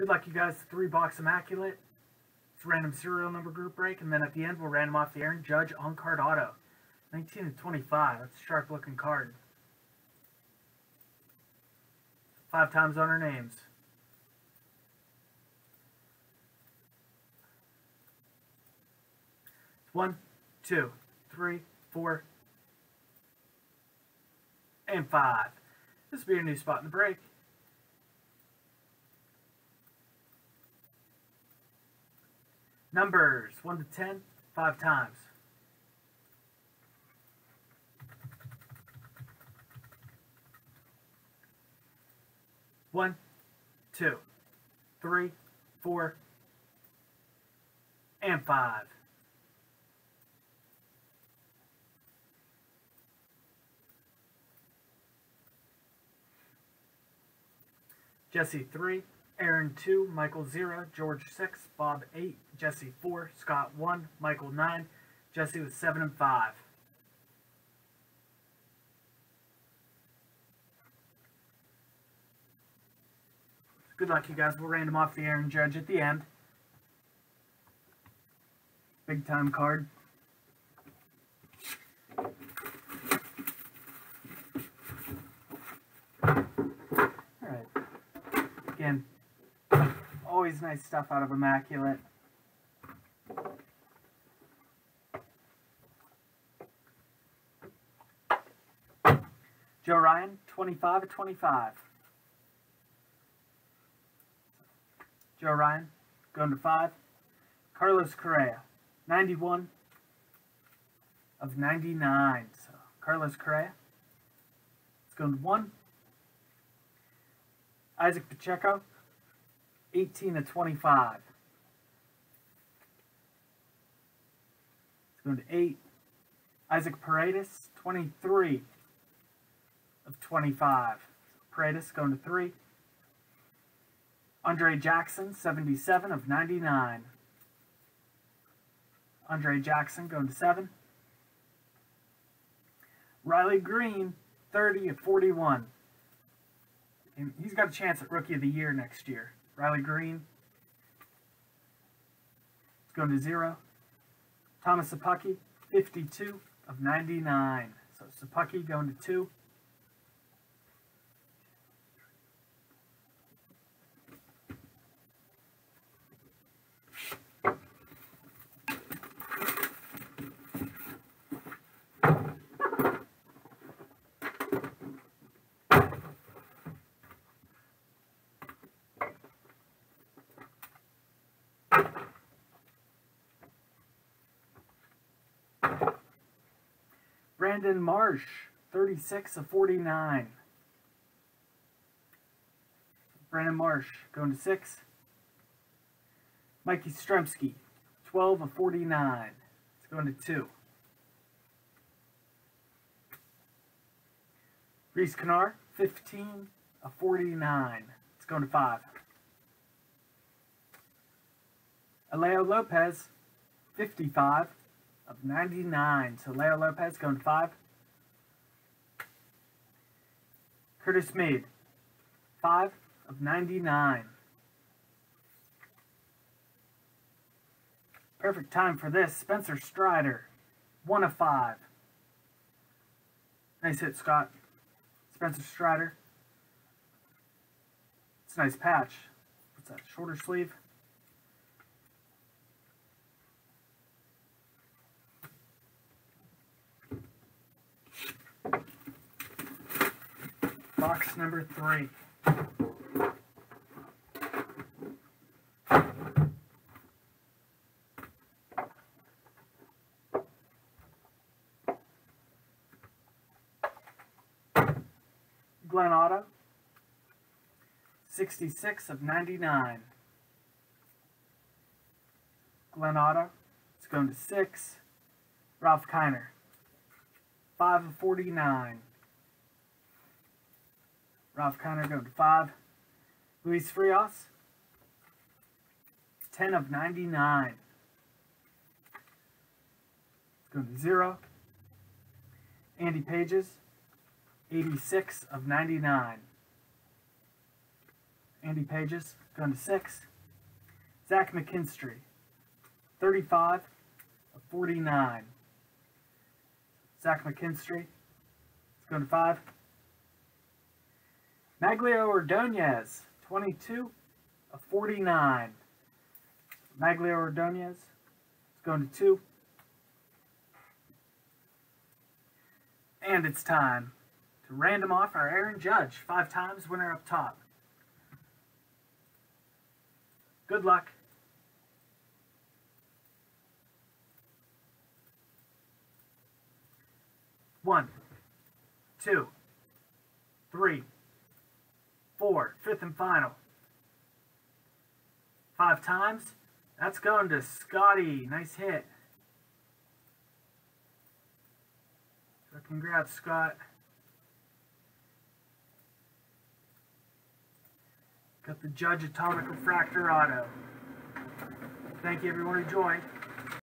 Good luck, you guys. 3-box Immaculate. It's a random serial number group break, and then at the end, we'll random off the Aaron Judge on-card auto. 19-25. That's a sharp-looking card. 5 times on our names. One, two, three, four, and 5. This will be a new spot in the break. Numbers 1 to 10, 5 times. One, two, three, four, and 5. Jesse 3, Aaron 2, Michael 0, George 6, Bob 8, Jesse 4, Scott 1, Michael 9, Jesse with 7 and 5. Good luck, you guys. We'll random off the Aaron Judge at the end. Big time card. Again, always nice stuff out of Immaculate. Joe Ryan, 25 of 25. Joe Ryan, going to 5. Carlos Correa, 91 of 99. So Carlos Correa, it's going to 1. Isaac Pacheco, 18 to 25. It's going to 8. Isaac Paredes, 23 of 25. Paredes going to 3. Andre Jackson, 77 of 99. Andre Jackson going to 7. Riley Green, 30 of 41. And he's got a chance at Rookie of the Year next year. Riley Green. It's going to 0. Thomas Sapaki, 52 of 99. So Sapaki going to 2. Brandon Marsh, 36 of 49. Brandon Marsh, going to 6. Mikey Strzemski, 12 of 49. It's going to 2. Reese Kennard, 15 of 49. It's going to 5. Alejo Lopez, 55. Of 99, so Leo Lopez going to 5. Curtis Mead, 5 of 99. Perfect time for this. Spencer Strider, 1 of 5. Nice hit, Scott. Spencer Strider. It's a nice patch. What's that, shorter sleeve? Box number 3. Glenn Otto, 66 of 99. Glenn Otto, it's going to 6. Ralph Kiner, 5 of 49. Ralph Kiner going to 5. Luis Frias, 10 of 99. Going to 0. Andy Pages, 86 of 99. Andy Pages Down to 6. Zach McKinstry, 35 of 49. Zach McKinstry, let's go to 5. Maglio Ordonez, 22 of 49. Maglio Ordonez, let's go to 2. And it's time to random off our Aaron Judge, 5 times, winner up top. Good luck. One, two, three, four, 5th and final. 5 times. That's going to Scotty. Nice hit. Congrats, Scott. Got the Judge Atomic Refractor Auto. Thank you, everyone who joined.